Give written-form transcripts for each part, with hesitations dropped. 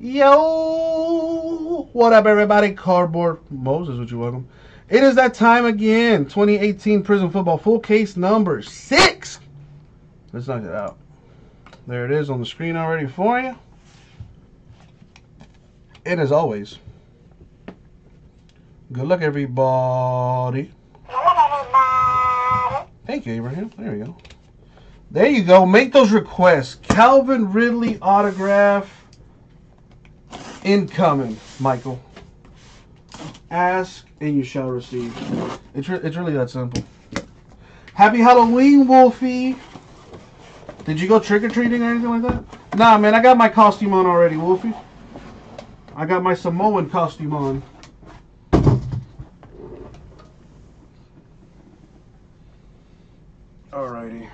Yo, what up, everybody? Cardboard Moses, would you welcome? It is that time again. 2018 Prison Football full case number 6. Let's knock it out. There it is on the screen already for you. And as always, good luck, everybody. Thank you, Abraham. There you go. There you go. Make those requests. Calvin Ridley autograph incoming, Michael. Ask and you shall receive. It's really that simple. Happy Halloween, Wolfie. Did you go trick-or-treating or anything like that? Nah, man. I got my costume on already, Wolfie. I got my Samoan costume on. Alrighty.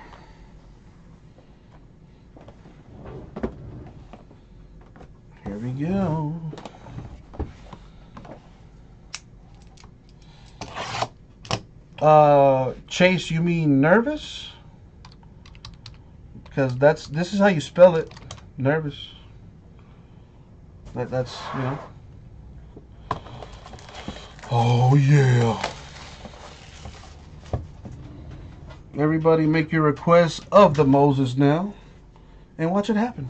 Here we go. Chase, you mean nervous? Because this is how you spell it. Nervous. That's, you know. Oh yeah. Everybody make your requests of the Moses now and watch it happen.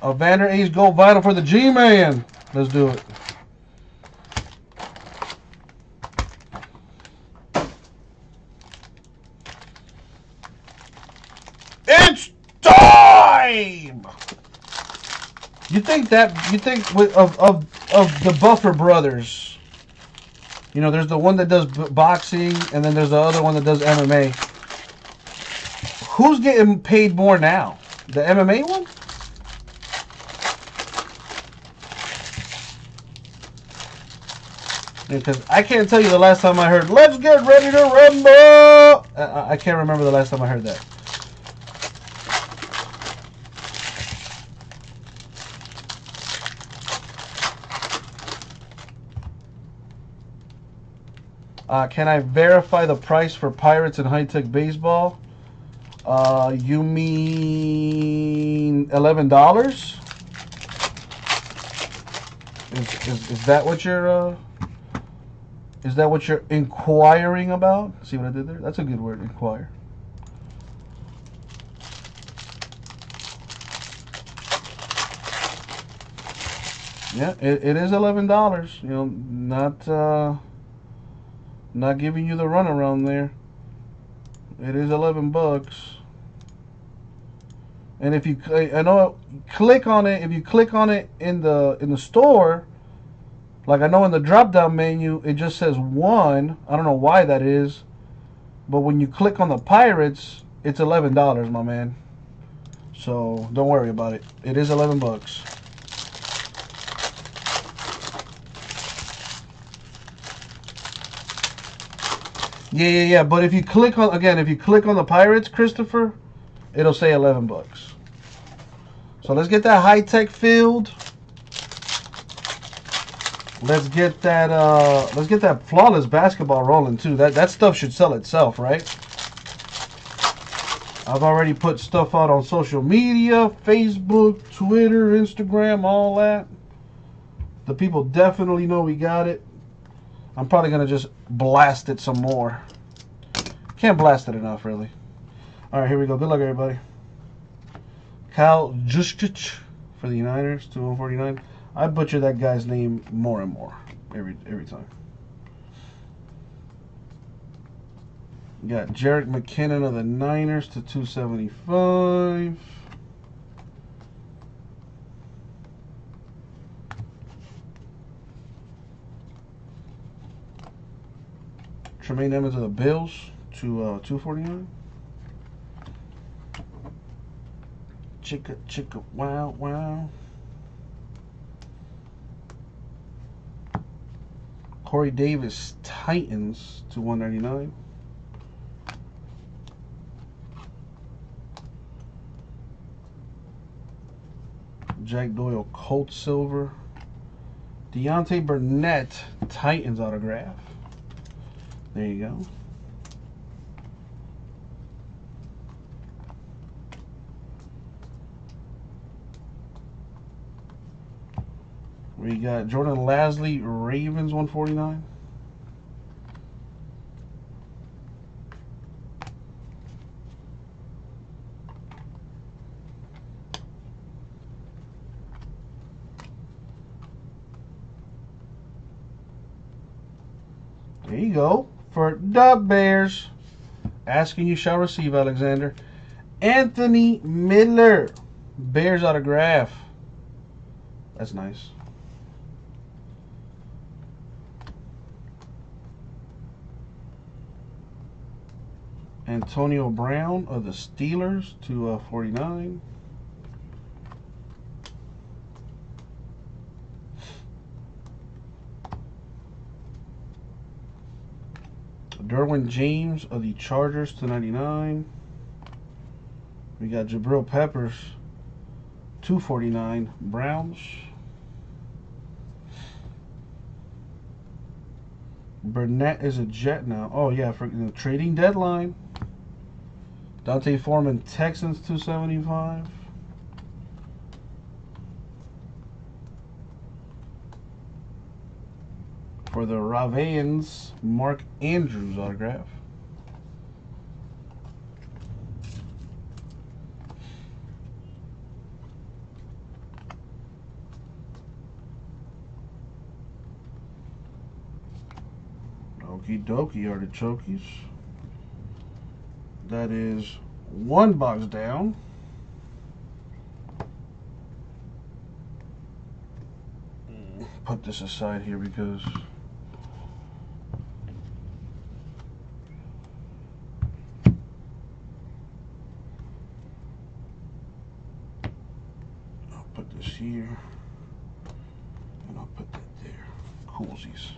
A Vander Esch gold vinyl for the G-Man. Let's do it. It's time! You think of the Buffer brothers. You know, there's the one that does boxing, and then there's the other one that does MMA. Who's getting paid more now? The MMA one? Because I can't tell you the last time I heard, let's get ready to rumble! I can't remember the last time I heard that. Can I verify the price for Pirates and High-Tech Baseball? You mean $11? Is that what you're? Is that what you're inquiring about? See what I did there? That's a good word, inquire. Yeah, it is $11. You know, not. Not giving you the runaround there. It is $11, and if you, I know, click on it. If you click on it in the store, like I know in the drop-down menu, it just says one. I don't know why that is, but when you click on the Pirates, it's $11, my man. So don't worry about it. It is $11. Yeah. But if you click on, again, if you click on the Pirates, Christopher, it'll say $11. So let's get that high-tech field. Let's get that flawless basketball rolling too. That stuff should sell itself, right? I've already put stuff out on social media, Facebook, Twitter, Instagram, all that. The people definitely know we got it. I'm probably going to just blast it some more. Can't blast it enough, really. All right, here we go. Good luck, everybody. Kyle Juszczyk for the Niners, 2/149. I butcher that guy's name more and more every time. You got Jerick McKinnon of the Niners to 275. Tremaine Edmunds of the Bills to 249. Chicka chicka wow wow. Corey Davis Titans to 199. Jack Doyle Colt Silver. Deontay Burnett Titans autograph. There you go. We got Jordan Lasley, Ravens, 149. There you go. For the Bears. Asking you shall receive, Alexander. Anthony Miller. Bears autograph. That's nice. Antonio Brown of the Steelers, 2/49. Derwin James of the Chargers, 2/99. We got Jabril Peppers, 2/49. Browns. Burnett is a Jet now. Oh yeah, for the trading deadline. Dante Foreman, Texans, 2/75. For the Ravens, Mark Andrews autograph. Okie dokie, artichokes. That is one box down. Put this aside here because I'll put this here and I'll put that there. Coolsies.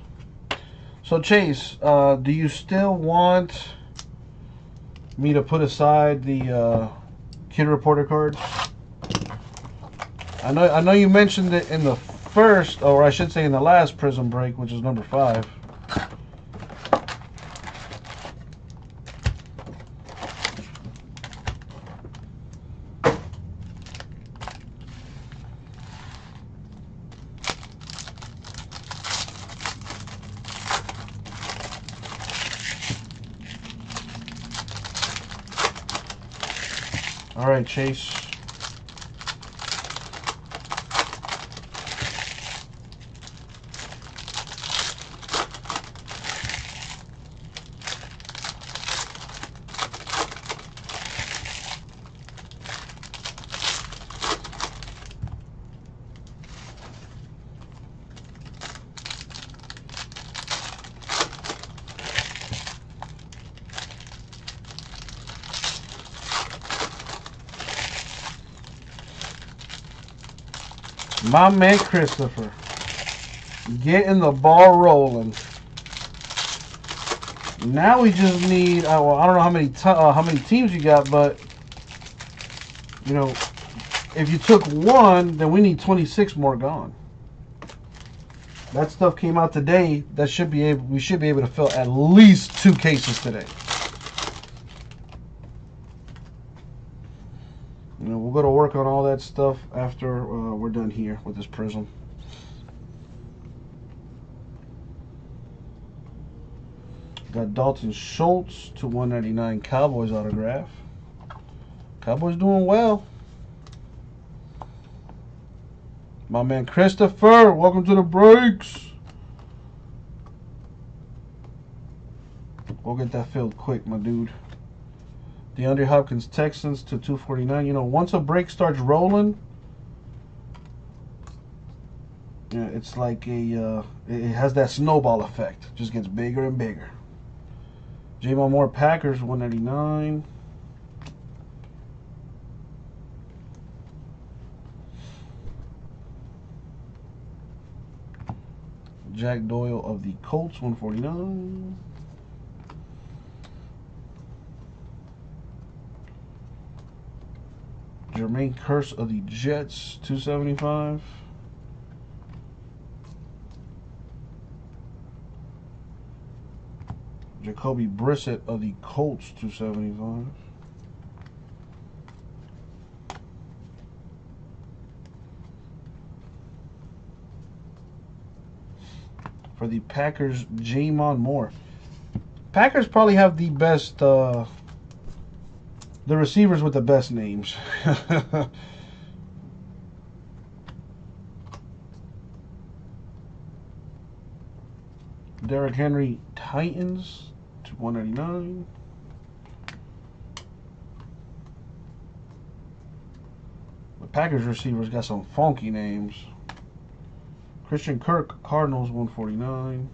So Chase, do you still want me to put aside the Kid Reporter cards? I know you mentioned it in the first, or I should say in the last Prism break, which is number 5. All right, Chase. My man Christopher, getting the ball rolling. Now we just need, well, I don't know how many teams you got, but, you know, if you took one, then we need 26 more gone. That stuff came out today. That should be able, we should be able to fill at least 2 cases today. We'll go to work on all that stuff after we're done here with this prism. Got Dalton Schultz, 2/199 Cowboys autograph. Cowboys doing well. My man Christopher, welcome to the breaks. We'll get that filled quick, my dude. DeAndre Hopkins, Texans, to 2/49. You know, once a break starts rolling, yeah, it's like a it has that snowball effect. It just gets bigger and bigger. J'Mon Moore, Packers, 199. Jack Doyle of the Colts, 149. Jermaine Curse of the Jets, 275. Jacoby Brissett of the Colts, 275. for the Packers, J'Mon Moore. Packers probably have the best, the receivers with the best names. Derrick Henry, Titans, $199. The Packers receivers got some funky names. Christian Kirk, Cardinals, $149.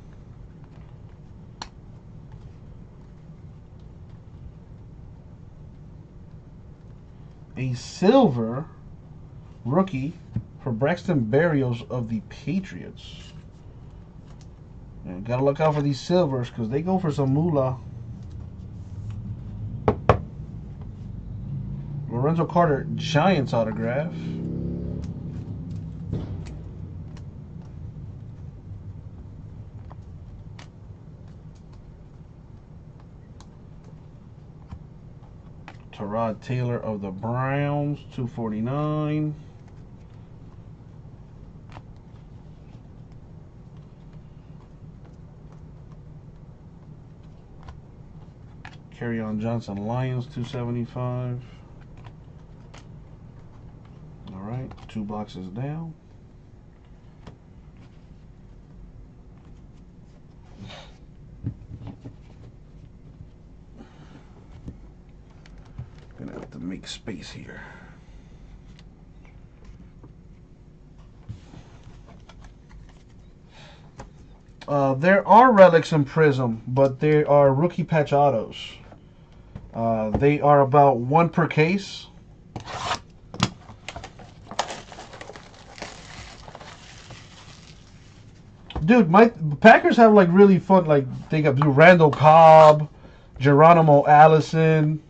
A silver rookie for Braxton Berrios of the Patriots. And gotta look out for these silvers because they go for some moolah. Lorenzo Carter, Giants autograph. Tyrod Taylor of the Browns, $249. Kerryon Johnson, Lions, $275. All right, two boxes down. Gonna have to make space here. There are relics in Prism, but there are rookie patch autos. They are about one per case. Dude, Packers have like really fun, like they got Randall Cobb, Geronimo Allison,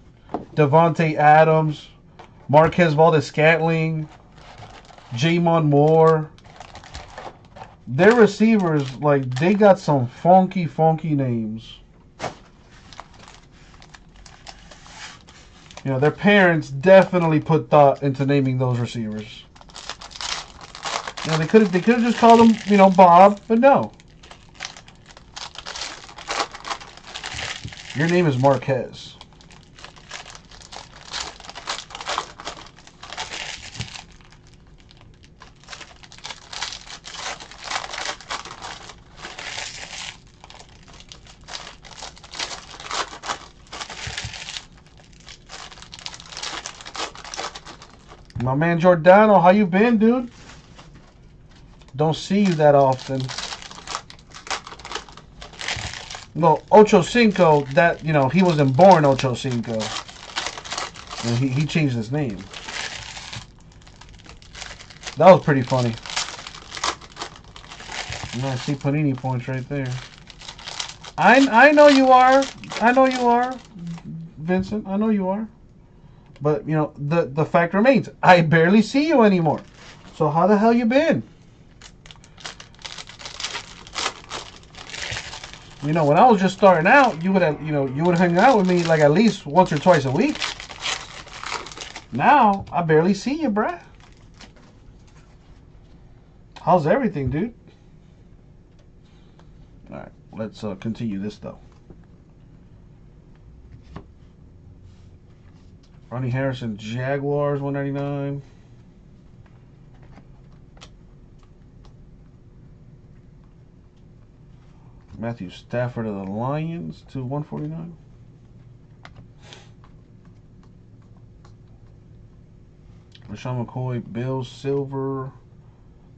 Devontae Adams, Marquez Valdes-Scantling, J'Mon Moore. Their receivers, like they got some funky, funky names. You know, their parents definitely put thought into naming those receivers. You know, they could have just called them, you know, Bob, but no. Your name is Marquez. My man Giordano, how you been, dude? Don't see you that often. No, Ocho Cinco, that, you know, he wasn't born Ocho Cinco. And he changed his name. That was pretty funny. I see Panini points right there. I know you are. I know you are, Vincent. I know you are. But, you know, the fact remains, I barely see you anymore. So how the hell you been? You know, when I was just starting out, you would hang out with me like at least once or twice a week. Now, I barely see you, bruh. How's everything, dude? All right, let's continue this, though. Ronnie Harrison, Jaguars, $199. Matthew Stafford of the Lions to $149. Rashawn McCoy, Bills, silver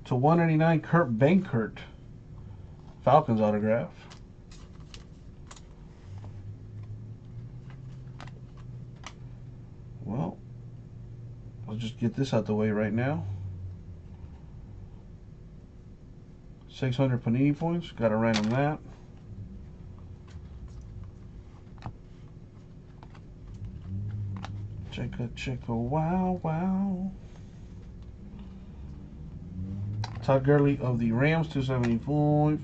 to $189. Kurt Benkert, Falcons autograph. Well, I'll just get this out the way right now. 600 Panini points. Got to random that. Chicka, wow, wow. Todd Gurley of the Rams, 275.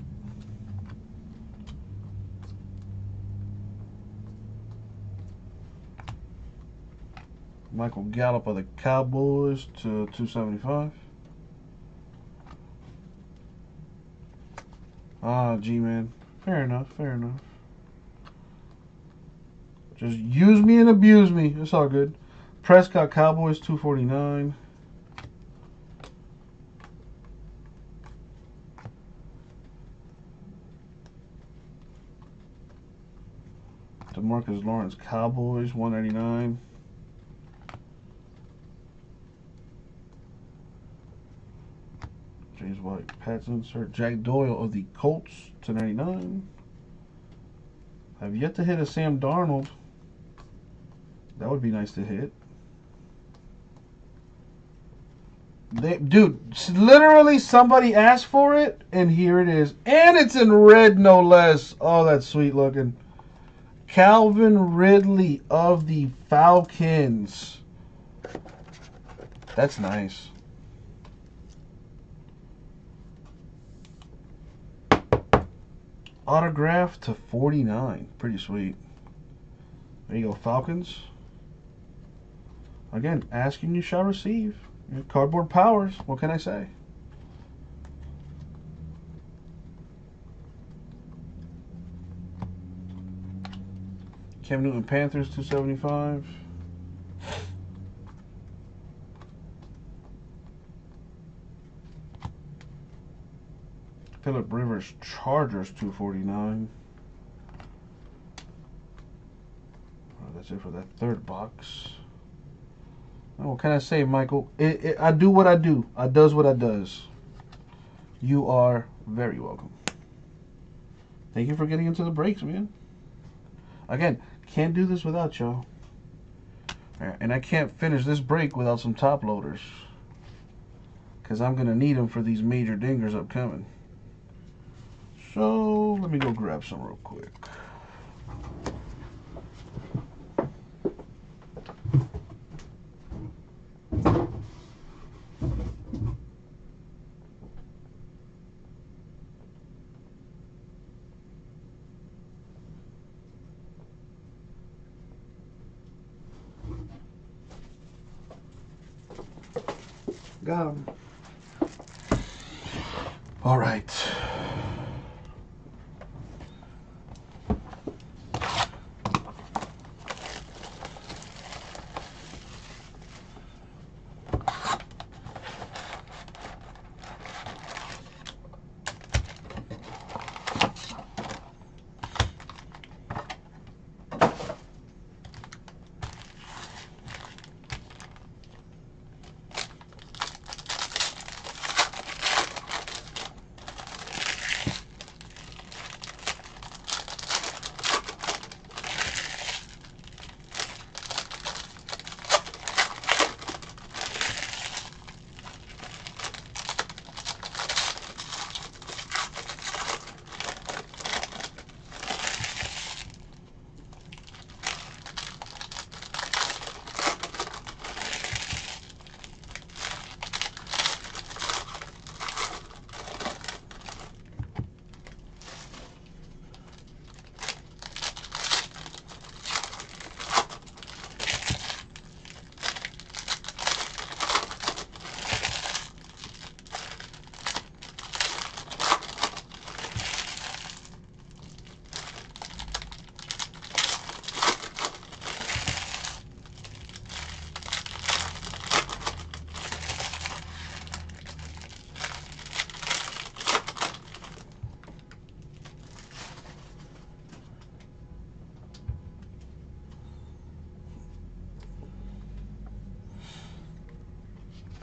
Michael Gallup of the Cowboys to 275. Ah, G-Man. Fair enough, fair enough. Just use me and abuse me. It's all good. Prescott Cowboys, 249. DeMarcus Lawrence Cowboys, 189. James White, Pats insert. Jack Doyle of the Colts, 299. I've yet to hit a Sam Darnold. That would be nice to hit. Dude, literally somebody asked for it, and here it is. And it's in red, no less. Oh, that's sweet looking. Calvin Ridley of the Falcons. That's nice. Autograph to 49. Pretty sweet. There you go, Falcons. Again, asking you shall receive. Your cardboard powers. What can I say? Cam Newton Panthers, 275. Philip Rivers Chargers, 249. Well, that's it for that third box. Now, what can I say, Michael? I do what I do. I does what I does. You are very welcome. Thank you for getting into the breaks, man. Again, can't do this without y'all. Right, and I can't finish this break without some top loaders, because I'm going to need them for these major dingers upcoming. So let me go grab some real quick. Got them. All right.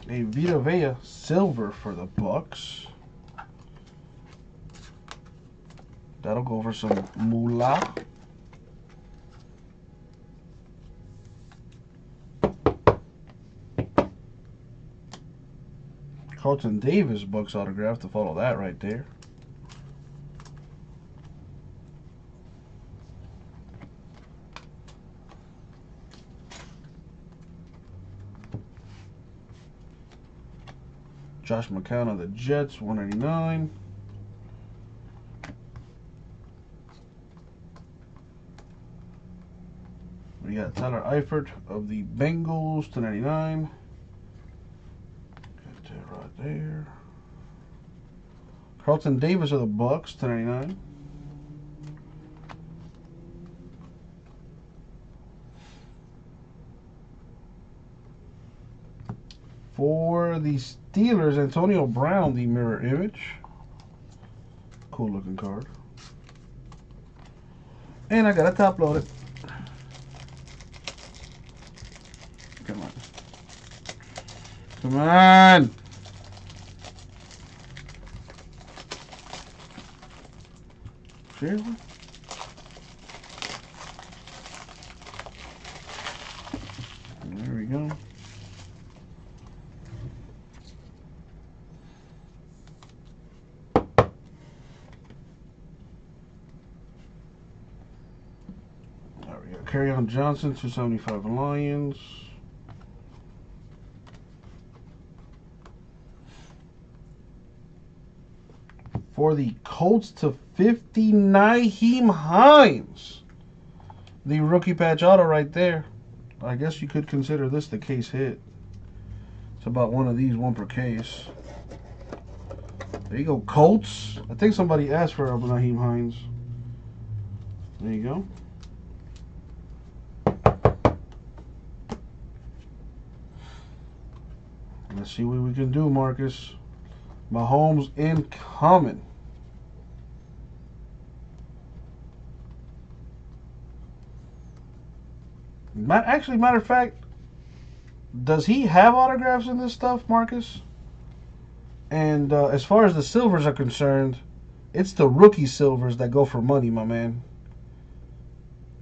A Vita Vea silver for the Bucks. That'll go for some moolah. Carlton Davis Bucks autograph to follow that right there. Josh McCown of the Jets, 189. We got Tyler Eifert of the Bengals, 299. Got that right there. Carlton Davis of the Bucks, 299. For the Steelers, Antonio Brown, the mirror image. Cool looking card. And I got to top load it. Come on. Come on. Seriously? There we go. Kerryon Johnson, 275 Lions. For the Colts /50, Nyheim Hines. The rookie patch auto right there. I guess you could consider this the case hit. It's about one of these, one per case. There you go, Colts. I think somebody asked for Nyheim Hines. There you go. Let's see what we can do, Marcus. Mahomes in common. Actually, matter of fact, does he have autographs in this stuff, Marcus? And as far as the silvers are concerned, it's the rookie silvers that go for money, my man.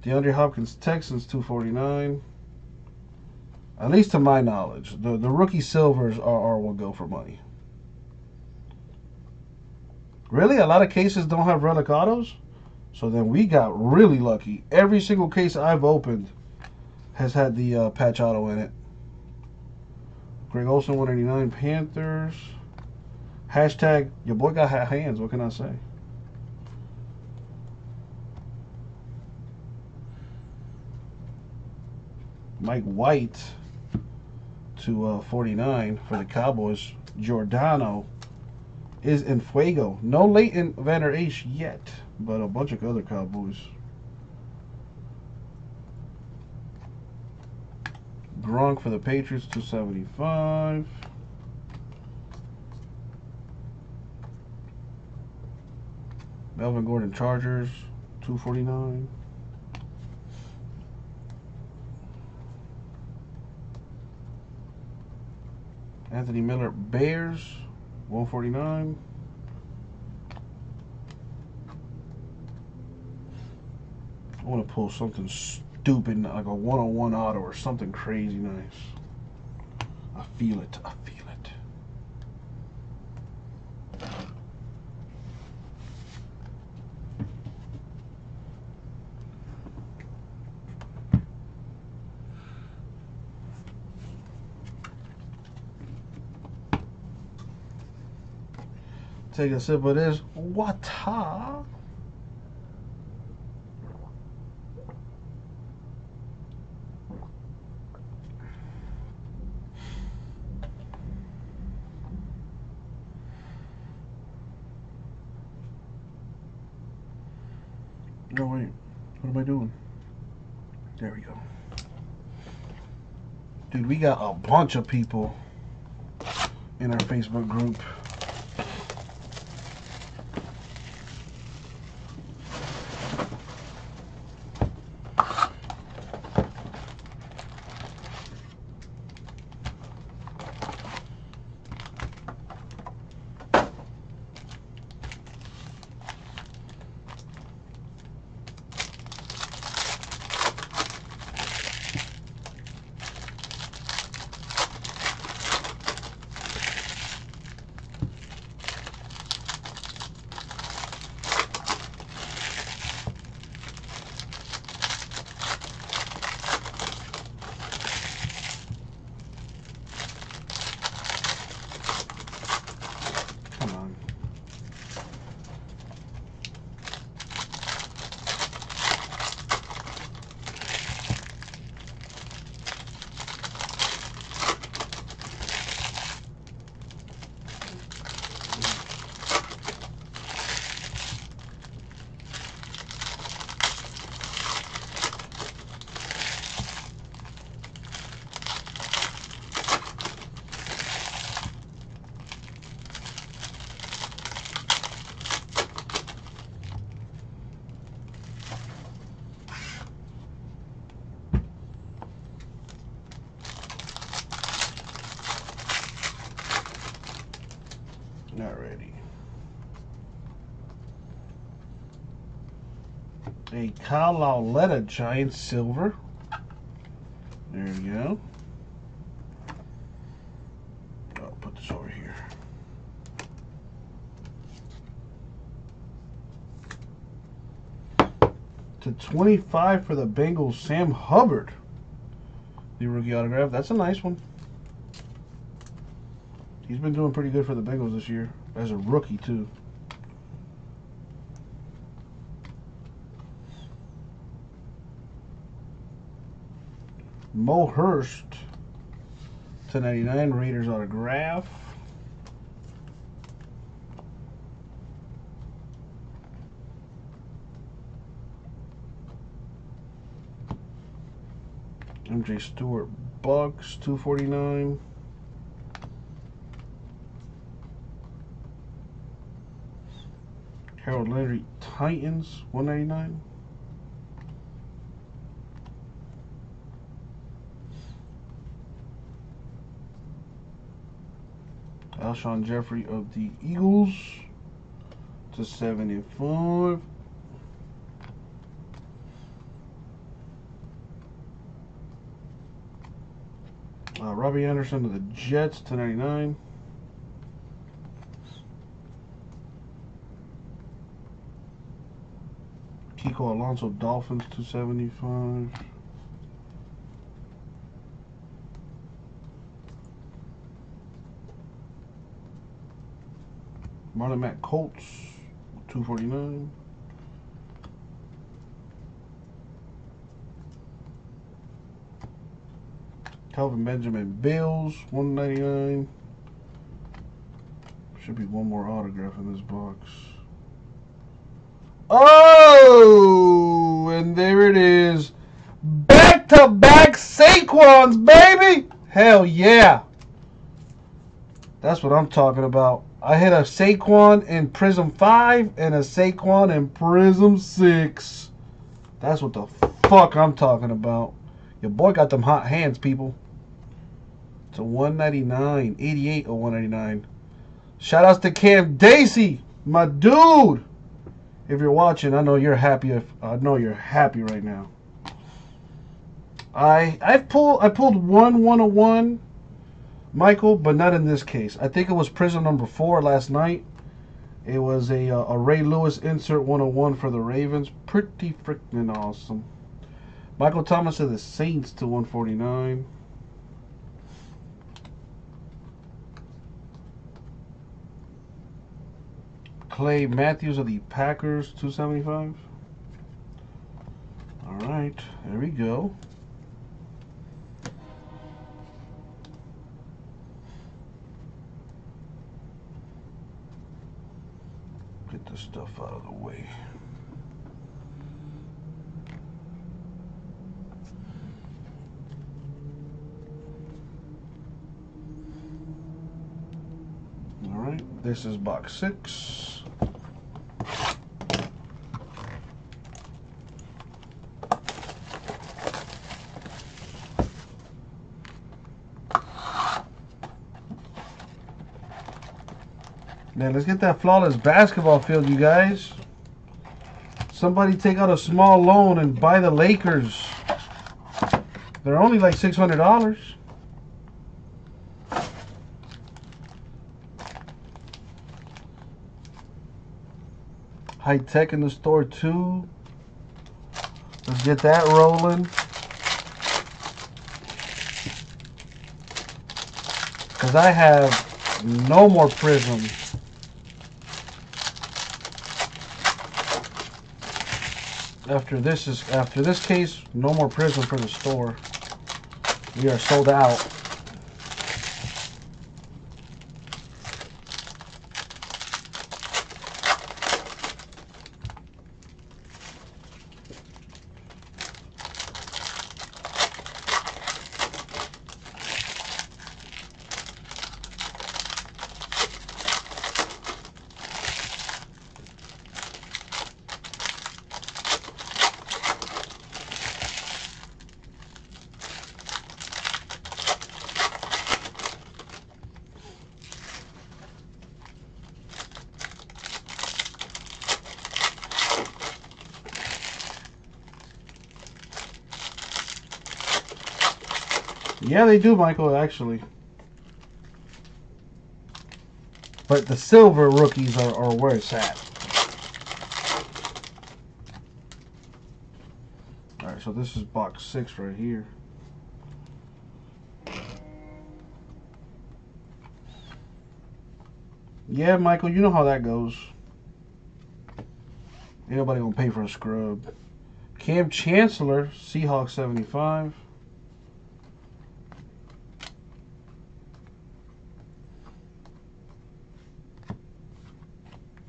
DeAndre Hopkins, Texans, 249. At least to my knowledge, the rookie silvers are what go for money. Really, a lot of cases don't have relic autos, so then we got really lucky. Every single case I've opened has had the patch auto in it. Greg Olsen, 189 Panthers. Hashtag your boy got hot hands. What can I say? Mike White /49 for the Cowboys. Giordano is in fuego. No Leighton Vander Esch yet, but a bunch of other Cowboys. Gronk for the Patriots, 275. Melvin Gordon, Chargers, 249. Anthony Miller, Bears, 149. I want to pull something stupid, like a 101 auto or something crazy nice. I feel it. I feel it. Take a sip of this water. No, wait. What am I doing? There we go. Dude, we got a bunch of people in our Facebook group. Not ready. A Kyle Lauletta Giant Silver. There we go. I'll put this over here. /25 for the Bengals, Sam Hubbard. The rookie autograph. That's a nice one. He's been doing pretty good for the Bengals this year. As a rookie, too. Mo Hurst, /99, Raiders autograph. MJ Stewart, Bucks, /249. Harold Landry, Titans, /199. Alshon Jeffrey of the Eagles, /75. Robbie Anderson of the Jets, /299. Kiko Alonso, Dolphins, /275. Marlon Mack, Colts, /249. Kelvin Benjamin, Bills, /199. Should be one more autograph in this box. Oh, and there it is. Back-to-back Saquons, baby. Hell yeah. That's what I'm talking about. I had a Saquon in Prism 5 and a Saquon in Prism 6. That's what the fuck I'm talking about. Your boy got them hot hands, people. It's a 199. 88 or 199. Shout outs to Cam Dacey, my dude. If you're watching, I know you're happy. I know you're happy right now. I pulled one 101. Michael, but not in this case. I think it was Prism number 4 last night. It was a Ray Lewis insert 101 for the Ravens. Pretty freaking awesome. Michael Thomas of the Saints /149. Clay Matthews of the Packers /275. All right, there we go. Get this stuff out of the way. All right, this is box 6. Man, let's get that flawless basketball field, you guys. Somebody take out a small loan and buy the Lakers. They're only like $600. High Tech in the store too. Let's get that rolling. Because I have no more Prism. After this case, no more Prism for the store. We are sold out. Yeah, they do, Michael, actually. But the silver rookies are where it's at. All right, so this is box 6 right here. Yeah, Michael, you know how that goes. Ain't nobody gonna pay for a scrub. Cam Chancellor, Seahawks 75.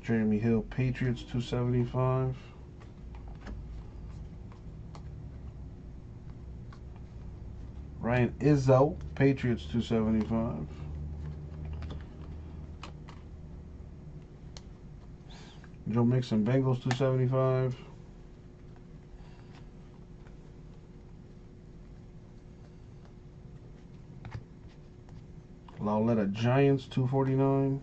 Jeremy Hill, Patriots 275. Ryan Izzo, Patriots 275. Joe Mixon, Bengals 275. Lauletta, Giants 249.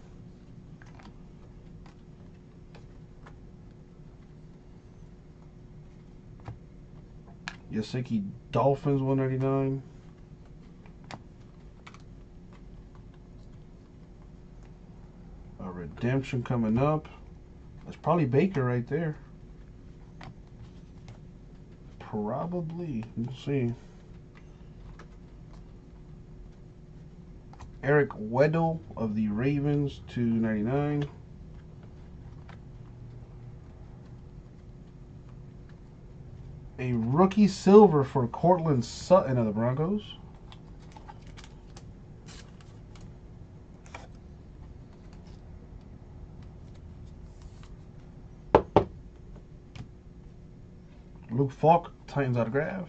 Gesicki, Dolphins 199. A redemption coming up. That's probably Baker right there. Probably. We'll see. Eric Weddle of the Ravens 299. A rookie silver for Cortland Sutton of the Broncos. Luke Falk, Titans autograph.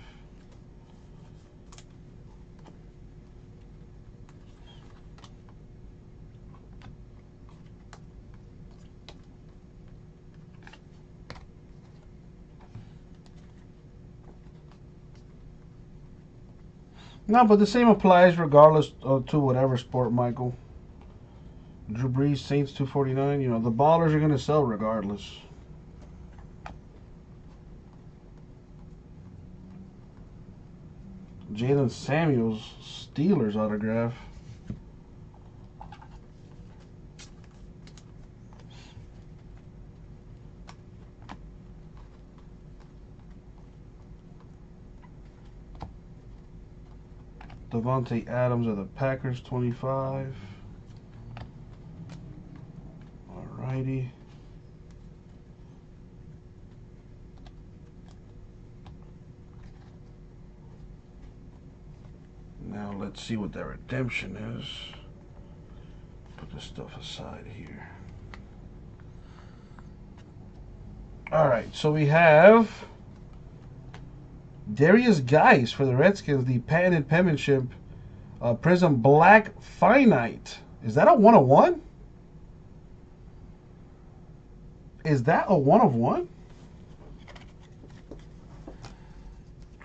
No, but the same applies regardless to whatever sport, Michael. Drew Brees, Saints 249. You know, the ballers are going to sell regardless. Jalen Samuels, Steelers autograph. Devontae Adams of the Packers, 25. Alrighty. Now let's see what that redemption is. Put this stuff aside here. Alright, so we have Darius Guice for the Redskins, the patented penmanship, Prism Black Finite. Is that a 1/1? Is that a 1/1?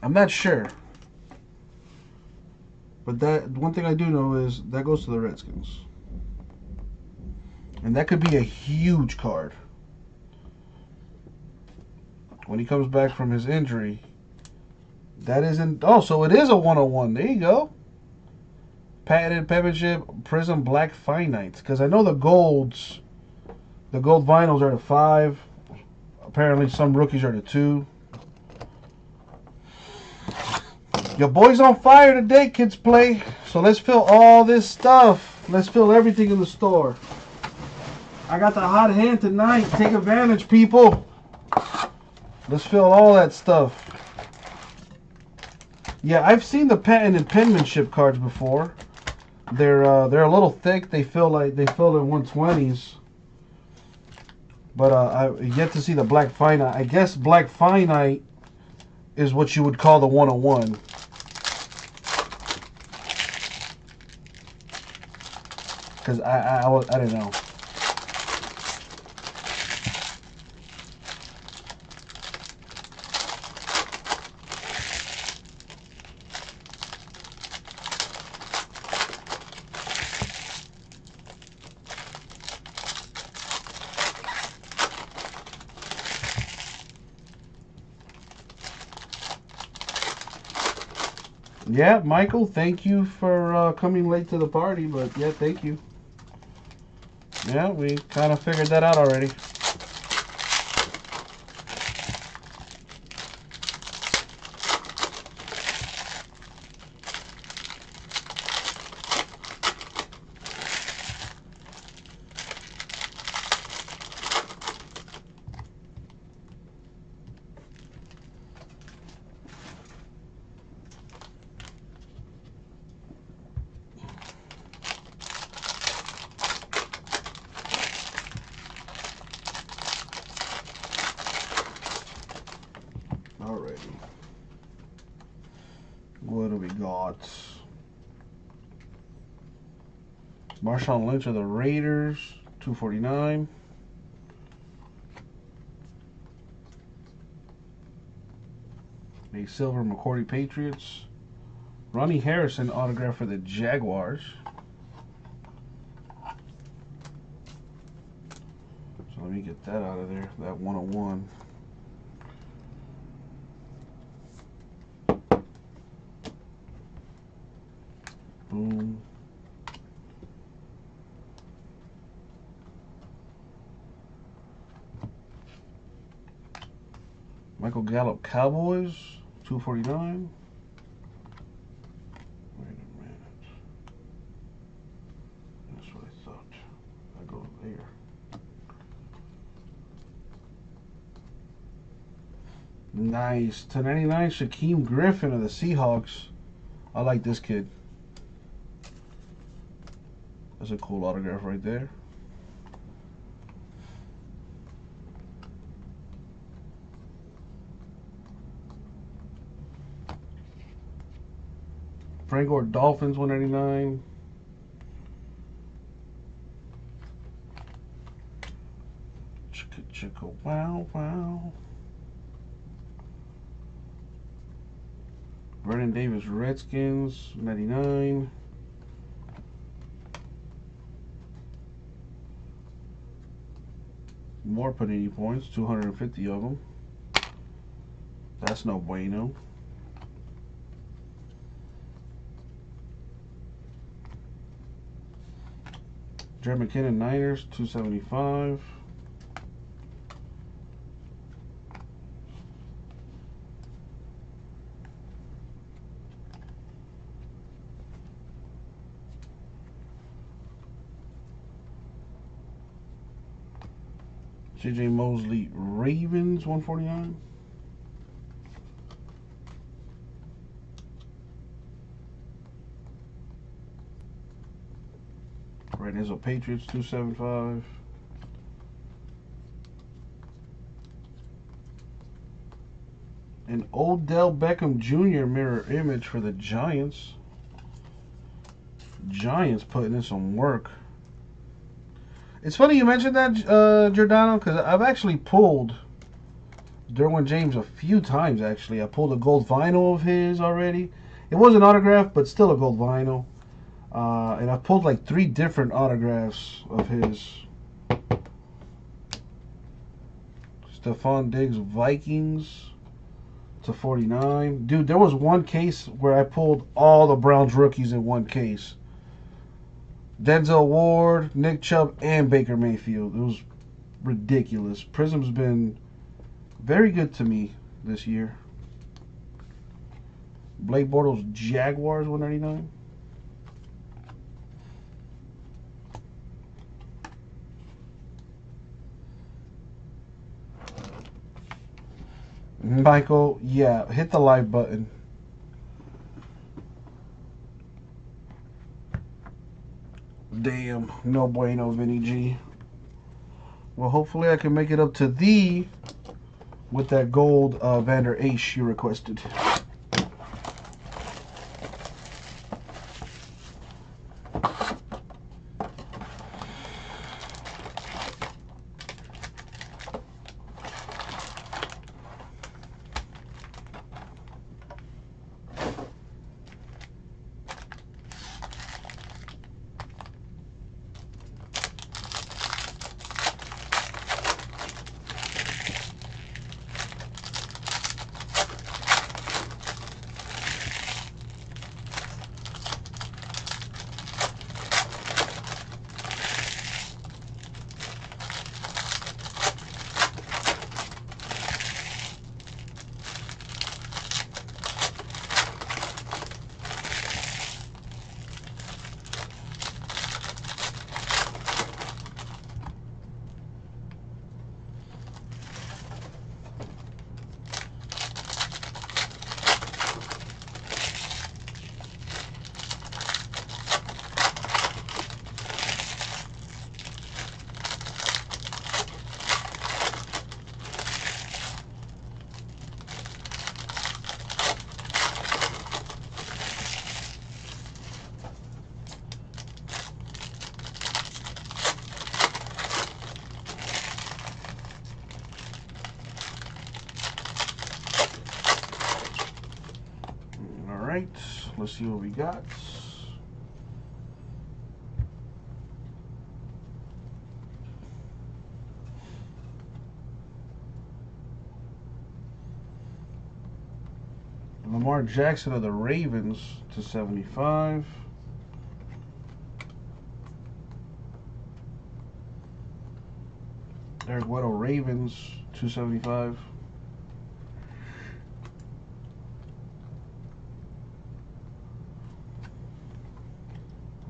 I'm not sure. But that one thing I do know is that goes to the Redskins. And that could be a huge card. When he comes back from his injury. That isn't. Oh, so it is a 1/1. There you go. Patented penmanship, Prism Black Finite. Because I know the golds, the gold vinyls are to 5. Apparently, some rookies are to 2. Your boy's on fire today, kids play. So let's fill all this stuff. Let's fill everything in the store. I got the hot hand tonight. Take advantage, people. Let's fill all that stuff. Yeah, I've seen the patented penmanship cards before. They're a little thick. They feel like they fill in 120s. But I've yet to see the Black Finite. I guess Black Finite is what you would call the 1/1. Because I don't know. Yeah, Michael, thank you for coming late to the party, but yeah, thank you. Yeah, we kind of figured that out already. Marshawn Lynch of the Raiders, 249. A silver McCourty Patriots. Ronnie Harrison autograph for the Jaguars. So let me get that out of there. That 101. Boom. Michael Gallup, Cowboys, 249. Wait a minute. That's what I thought. I go there. Nice. 299, Shaquem Griffin of the Seahawks. I like this kid. That's a cool autograph right there. Frank Gore Dolphins 199. Chicka chicka wow wow. Vernon Davis Redskins 99. More Panini points, 250 of them. That's no bueno. Jerick McKinnon Niners, 275. CJ Mosley Ravens, 149. Right, there's a Patriots, 275. An Odell Beckham Jr. mirror image for the Giants. Giants putting in some work. It's funny you mentioned that, Giordano, because I've actually pulled Derwin James a few times, actually. I pulled a gold vinyl of his already. It was an autograph, but still a gold vinyl. And I pulled like 3 different autographs of his. Stephon Diggs Vikings to 49. Dude, there was one case where I pulled all the Browns rookies in one case. Denzel Ward, Nick Chubb, and Baker Mayfield. It was ridiculous. Prism's been very good to me this year. Blake Bortles Jaguars 199. Michael, yeah, hit the live button. Damn, no bueno, Vinny G. Well, hopefully I can make it up to thee with that gold Vander Esch you requested. Let's see what we got. Lamar Jackson of the Ravens /75. Eric Weddle, Ravens, 275.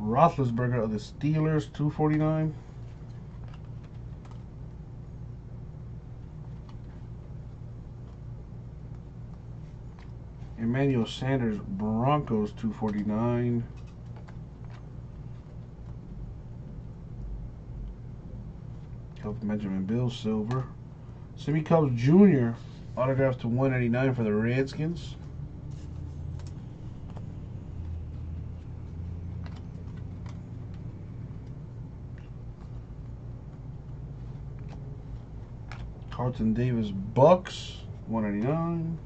Roethlisberger of the Steelers, 249. Emmanuel Sanders, Broncos, 249. Kelvin Benjamin, Bill, silver. Sammy Cobbs Jr. autograph /189 for the Redskins. Carlton Davis, Bucks, 189.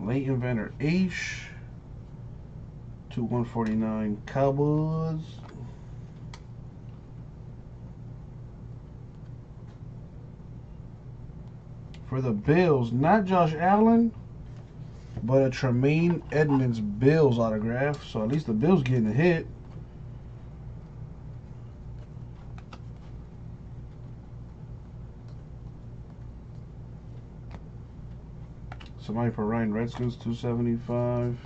Leighton Vander Esch, 2/149 Cowboys. For the Bills, not Josh Allen, but a Tremaine Edmunds Bills autograph. So at least the Bills getting a hit. Somebody for Ryan Redskins, 275.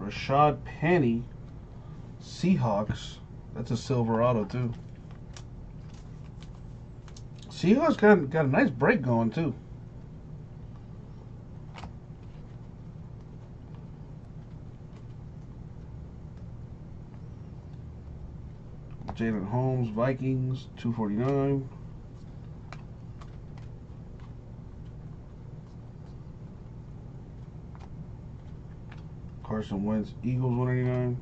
Rashad Penny, Seahawks. That's a silver auto too. Seahawks got a nice break going too. Jalen Holmes, Vikings, 249. Carson Wentz, Eagles, 189.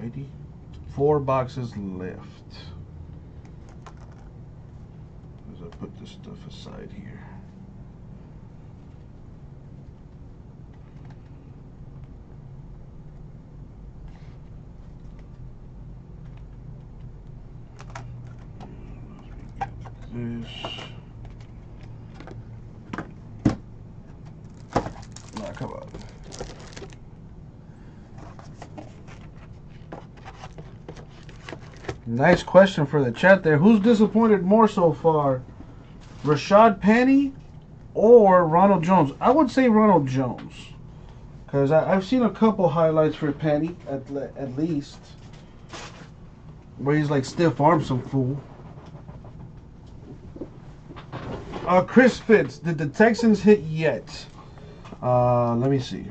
Alrighty. 4 boxes left. As I put this stuff aside here. Nah, come on. Nice question for the chat there. Who's disappointed more so far? Rashad Penny or Ronald Jones? I would say Ronald Jones, because I've seen a couple highlights for Penny at least, where he's like stiff arm some fool. Chris Fitz, did the Texans hit yet? Let me see.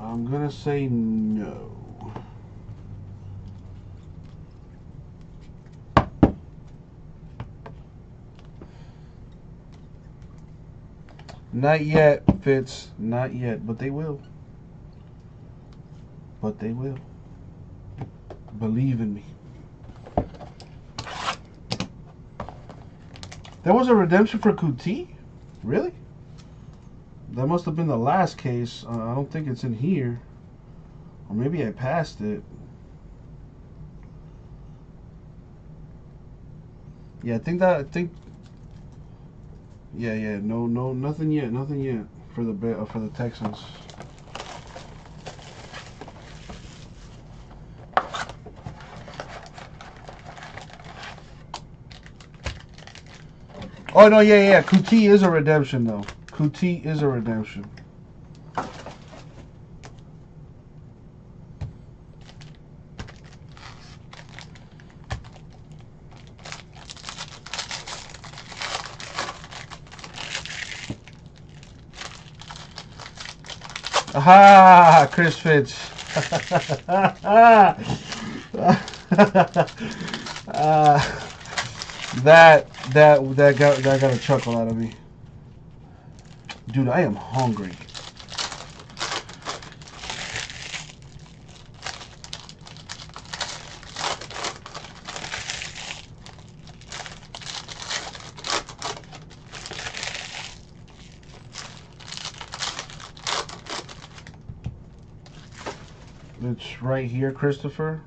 I'm gonna say no. Not yet, Fitz. Not yet, but they will. But they will. Believe in me. There was a redemption for Kuti? Really? That must have been the last case. I don't think it's in here. Or maybe I passed it. Yeah, I think no, nothing yet for the Texans. Oh, no, yeah. Kuti is a redemption, though. Kuti is a redemption. Aha, Chris Fitch. That got a chuckle out of me. Dude, I am hungry. It's right here, Christopher.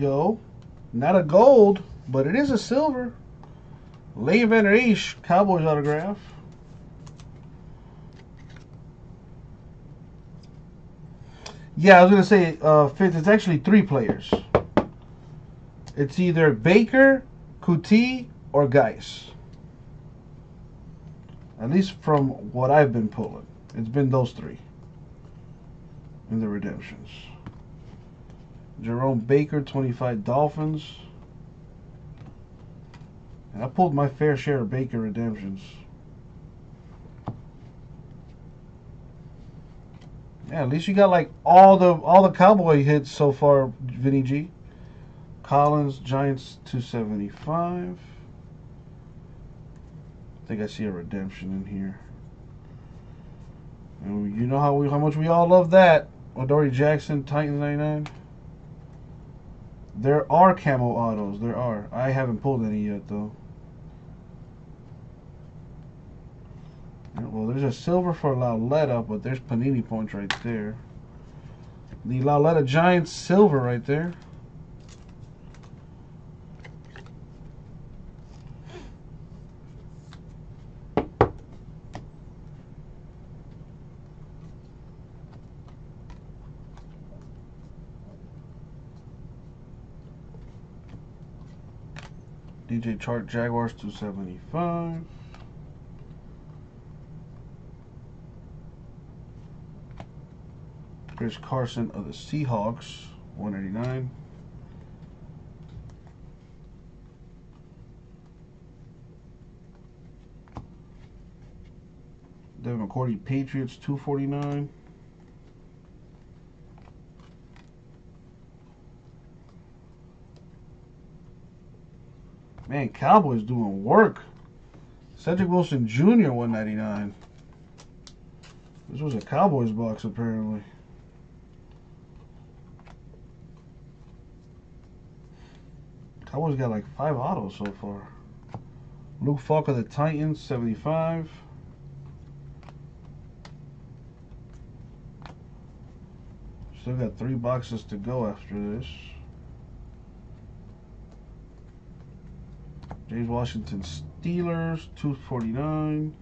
Go, not a gold, but it is a silver. Vander Esch, Cowboys autograph. Yeah, I was gonna say, Fitz, it's actually three players. It's either Baker, Kuti, or Geis. At least from what I've been pulling, it's been those three in the redemptions. Jerome Baker, 25 Dolphins. And I pulled my fair share of Baker redemptions. Yeah, at least you got like all the Cowboy hits so far, Vinny G. Collins, Giants, 275. I think I see a redemption in here. And you know how much we all love that. Odori Jackson, Titans, 99. There are camo autos. There are. I haven't pulled any yet, though. Well, there's a silver for Lauletta, but there's Panini points right there. The Lauletta Giants silver right there. DJ Chark, Jaguars, 275. Chris Carson of the Seahawks, 189. Devin McCourty, Patriots, 249. Man, Cowboys doing work. Cedric Wilson Jr., 199. This was a Cowboys box, apparently. Cowboys got like 5 autos so far. Luke Falk of the Titans, 75. Still got 3 boxes to go after this. James Washington Steelers, 249.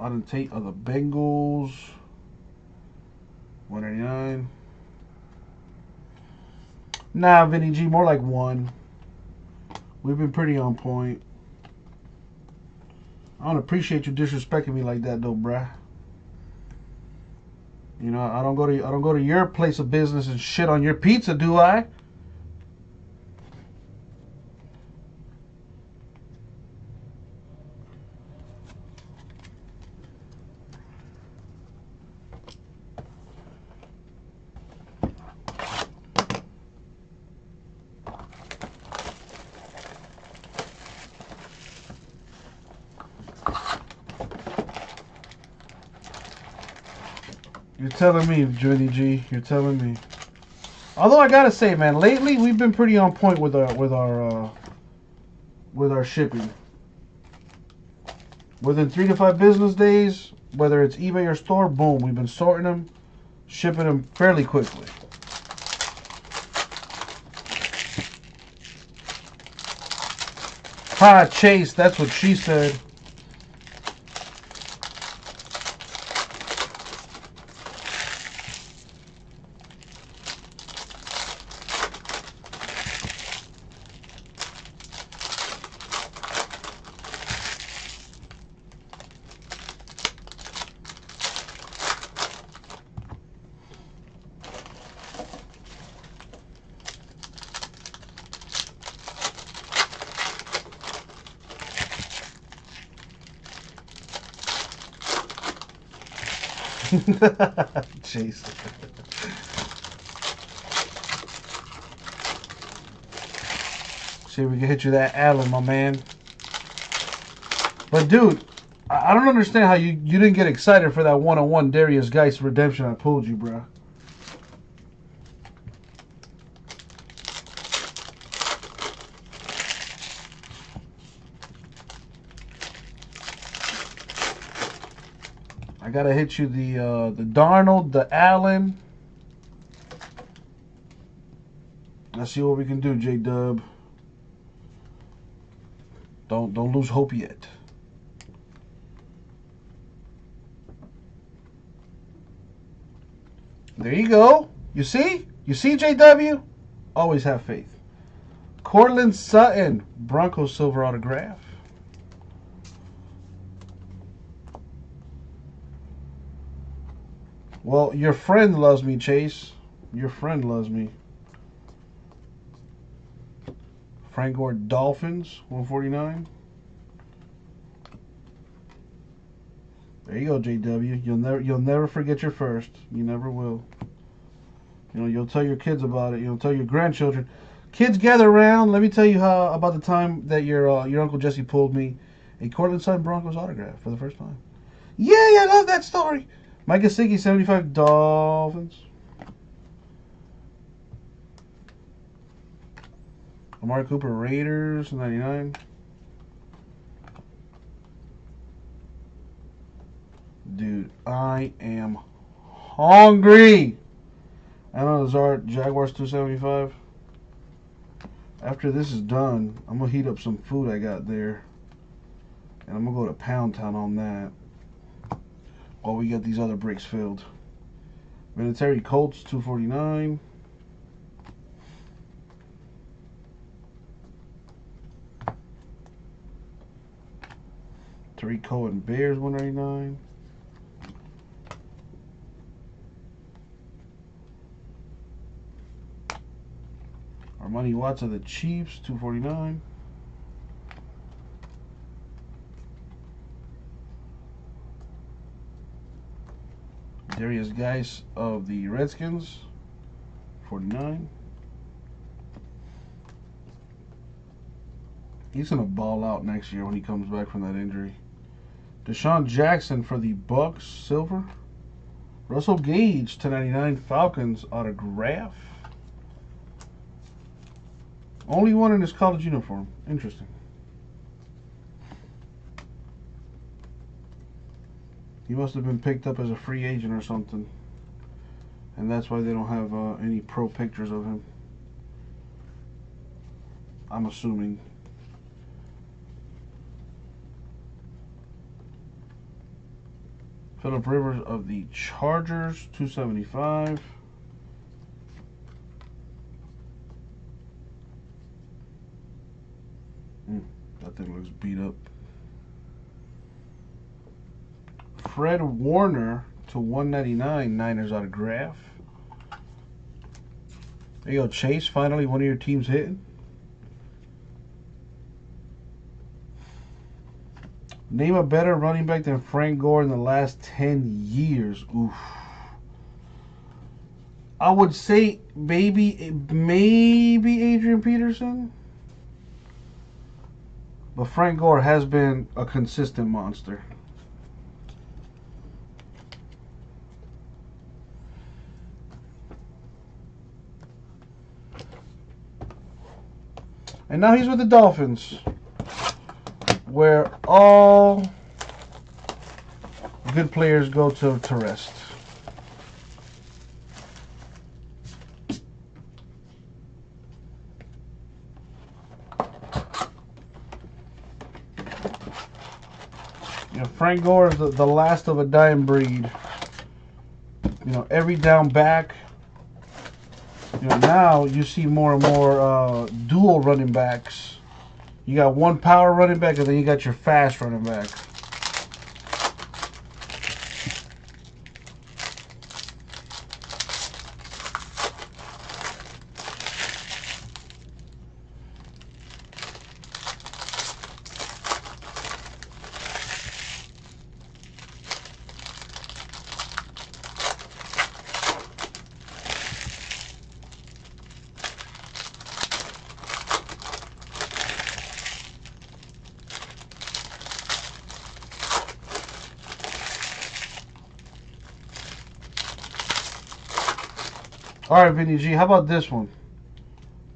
Auden Tate of the Bengals, 189. Nah, Vinny G, more like 1. We've been pretty on point. I don't appreciate you disrespecting me like that, though, bruh. You know, I don't go to your place of business and shit on your pizza, do I? You're telling me, Johnny G. You're telling me. Although I gotta say, man, lately we've been pretty on point with our shipping. Within 3 to 5 business days, whether it's eBay or store, boom, we've been sorting them, shipping them fairly quickly. Ha, Chase, that's what she said. Jeez. See if we can hit you that Allen, my man. But dude, I don't understand how you didn't get excited for that one-on-one Darius Geis redemption I pulled you, bro. Gotta hit you the Darnold, the Allen. Let's see what we can do, J Dub. Don't lose hope yet. There you go. You see, JW. Always have faith. Cortland Sutton, Broncos silver autograph. Well, your friend loves me, Chase. Your friend loves me. Frank Gore Dolphins, 149. There you go, JW. You'll never forget your first. You never will. You know, you'll tell your kids about it. You'll tell your grandchildren. Kids, gather around. Let me tell you how about the time that your Uncle Jesse pulled me a Cortland Sutton Broncos autograph for the first time. Yay! I love that story. Mike Gesicki, 75 Dolphins. Amari Cooper, Raiders, 99. Dude, I am hungry. Alan Lazard, Jaguars, 275. After this is done, I'm going to heat up some food I got there. And I'm going to go to Pound Town on that. While we get these other bricks filled. Vinatieri Colts, 249. Tariq Cohen Bears, 199. Armani Watts of the Chiefs, 249. Darius Geis of the Redskins, 49. He's going to ball out next year when he comes back from that injury. Deshaun Jackson for the Bucks, silver. Russell Gage, 299, Falcons, autograph. Only one in his college uniform. Interesting. He must have been picked up as a free agent or something. And that's why they don't have any pro pictures of him. I'm assuming. Philip Rivers of the Chargers, 275. That thing looks beat up. Fred Warner to 199, Niners autograph. There you go, Chase. Finally, one of your teams hitting. Name a better running back than Frank Gore in the last 10 years. Oof. I would say maybe Adrian Peterson. But Frank Gore has been a consistent monster. And now he's with the Dolphins, where all good players go to rest. You know, Frank Gore is the last of a dying breed. You know, every down back. You know, now you see more and more dual running backs. You got one power running back, and then you got your fast running back. All right, Vinny G, how about this one?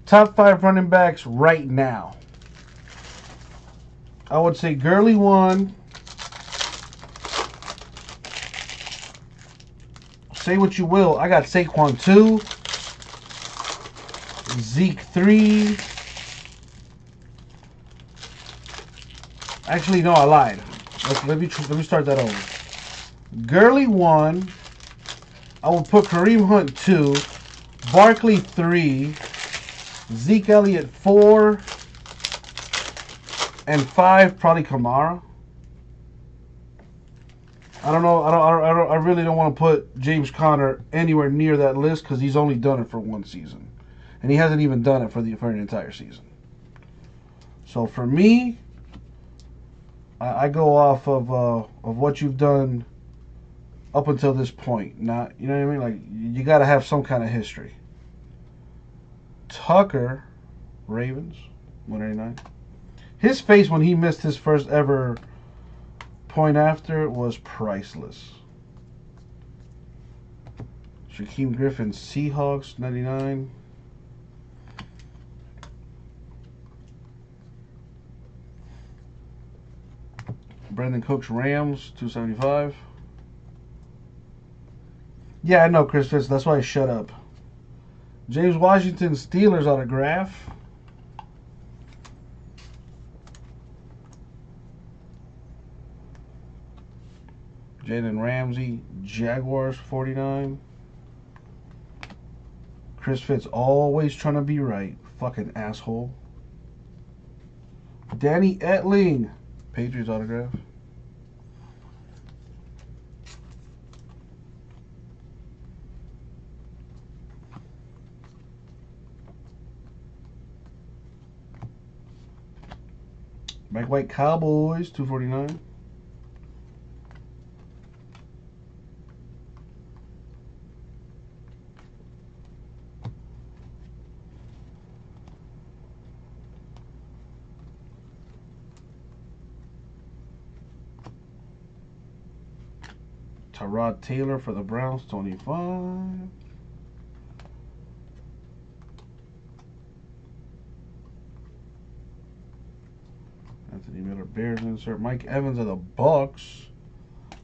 Top 5 running backs right now. I would say Gurley 1. Say what you will. I got Saquon 2. Zeke 3. Actually, no, I lied. Let me start that over. Gurley 1. I will put Kareem Hunt 2. Barkley 3, Zeke Elliott 4, and 5 probably Kamara. I don't know. I really don't want to put James Conner anywhere near that list because he's only done it for one season, and he hasn't even done it for an entire season. So for me, I go off of what you've done up until this point. Not, you know what I mean? Like, you got to have some kind of history. Tucker, Ravens, 189. His face when he missed his first ever point after was priceless. Shaquem Griffin, Seahawks, 99. Brandon Cooks, Rams, 275. Yeah, I know, Chris Fitz. That's why I shut up. James Washington, Steelers autograph. Jalen Ramsey, Jaguars, 49. Chris Fitz always trying to be right. Fucking asshole. Danny Etling, Patriots autograph. Mike White, Cowboys, 249. Tyrod Taylor for the Browns, 25. Anthony Miller, Bears insert. Mike Evans of the Bucks,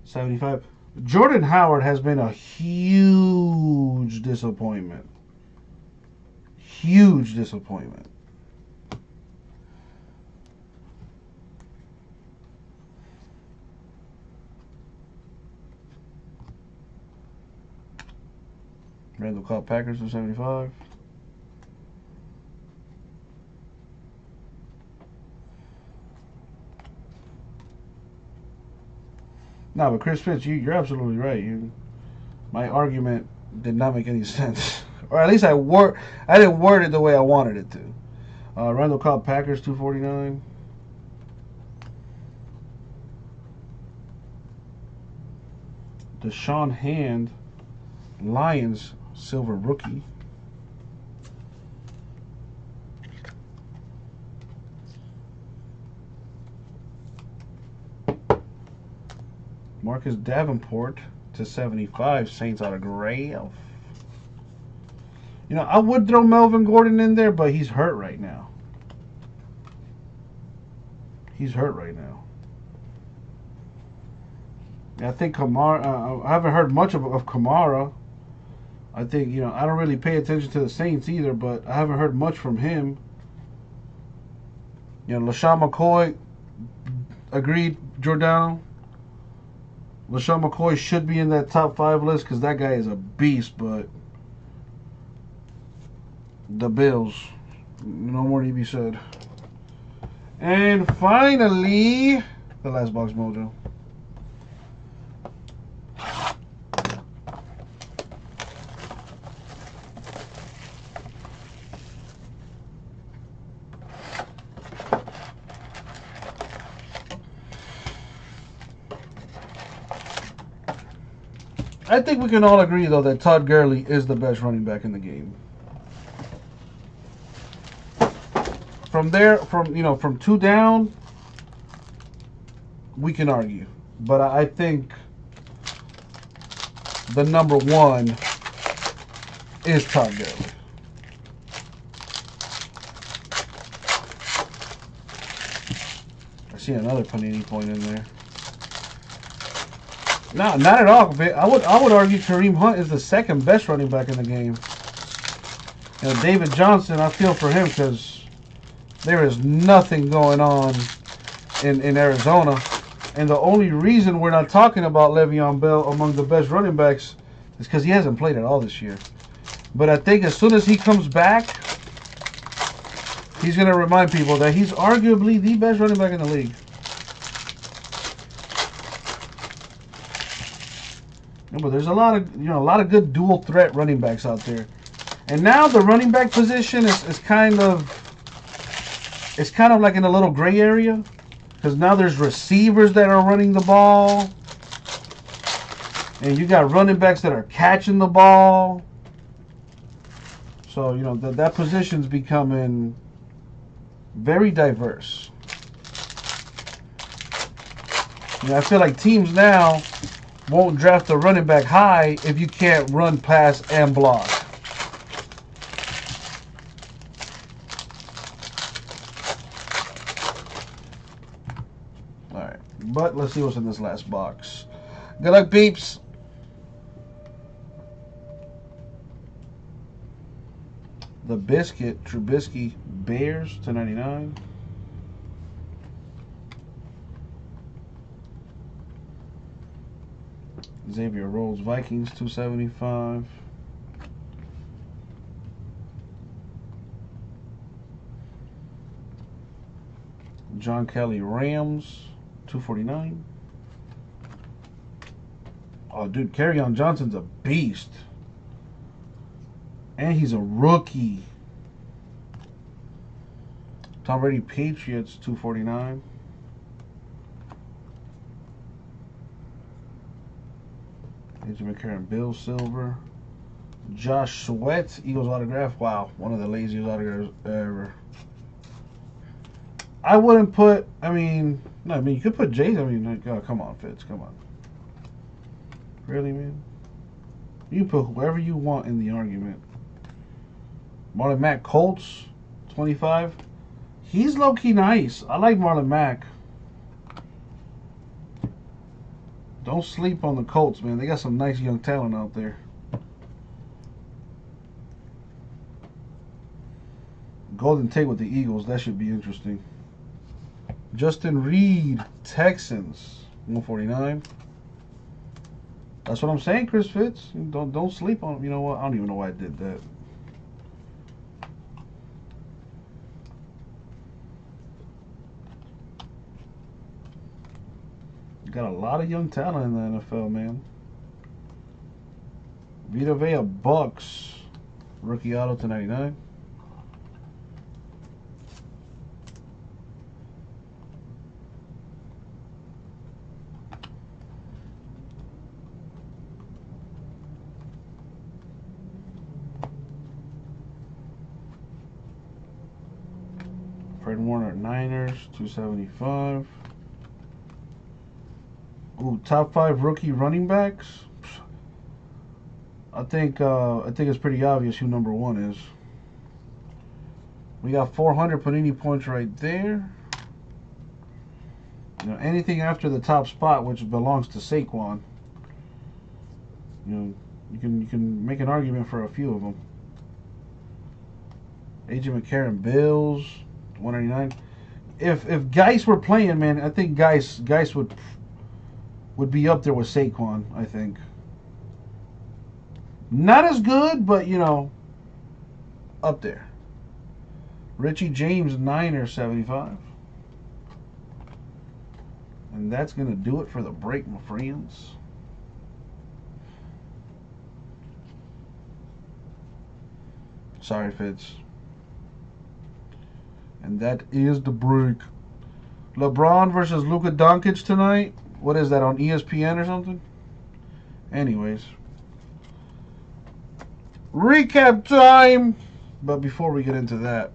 75. Jordan Howard has been a huge disappointment. Huge disappointment. Randall Cobb, Packers, 75. No, but Chris Fitz, you're absolutely right. My argument did not make any sense. Or at least I didn't word it the way I wanted it to. Randall Cobb, Packers, 249. Deshaun Hand, Lions, silver rookie. Marcus Davenport /75, Saints autograph. You know, I would throw Melvin Gordon in there, but he's hurt right now. He's hurt right now. I think Kamara, I haven't heard much of Kamara. I think, you know, I don't really pay attention to the Saints either, but I haven't heard much from him. You know, LaShawn McCoy, agreed, Giordano. LaShawn McCoy should be in that top 5 list because that guy is a beast, but the Bills, no more to be said. And finally, the last box, Mojo. I think we can all agree, though, that Todd Gurley is the best running back in the game. From there, from 2 down, we can argue. But I think the number 1 is Todd Gurley. I see another Panini point in there. No, not at all. I would argue Kareem Hunt is the 2nd best running back in the game. You know, David Johnson, I feel for him because there is nothing going on in Arizona. And the only reason we're not talking about Le'Veon Bell among the best running backs is because he hasn't played at all this year. But I think as soon as he comes back, he's going to remind people that he's arguably the best running back in the league. But there's a lot of good dual threat running backs out there, and now the running back position is kind of like in a little gray area, because now there's receivers that are running the ball, and you got running backs that are catching the ball. So you know that position's becoming very diverse. You know, I feel like teams now won't draft a running back high if you can't run, pass, and block. All right, but let's see what's in this last box. Good luck, peeps. The Biscuit, Trubisky, Bears, $2.99. Xavier Rhodes, Vikings, $2.75. John Kelly, Rams, $2.49. Oh, dude, Kerryon Johnson's a beast. And he's a rookie. Tom Brady, Patriots, $2.49. Andrew McCarron, Bill Silver. Josh Sweat, Eagles autograph. Wow, one of the laziest autographs ever. I wouldn't put, you could put Jays. Oh, come on, Fitz, come on. Really, man? You can put whoever you want in the argument. Marlon Mack, Colts, $25. He's low-key nice. I like Marlon Mack. Don't sleep on the Colts, man. They got some nice young talent out there. Golden Tate with the Eagles. That should be interesting. Justin Reed, Texans, $149. That's what I'm saying, Chris Fitz. Don't sleep on them. You know what? I don't even know why I did that. Got a lot of young talent in the NFL, man. Vita Vea, Bucks, rookie auto, $2.99. Fred Warner, Niners, $2.75. Ooh, top 5 rookie running backs. I think it's pretty obvious who number 1 is. We got 400 Panini points right there. You know, anything after the top spot, which belongs to Saquon, you know, you can make an argument for a few of them. A.J. McCarron, Bills, 189. If Geis were playing, man, I think Geis would be up there with Saquon, I think. Not as good, but, you know, up there. Richie James, Niner, 75. And that's going to do it for the break, my friends. Sorry, Fitz. And that is the break. LeBron versus Luka Doncic tonight. What is that, on ESPN or something? Anyways. Recap time! But before we get into that,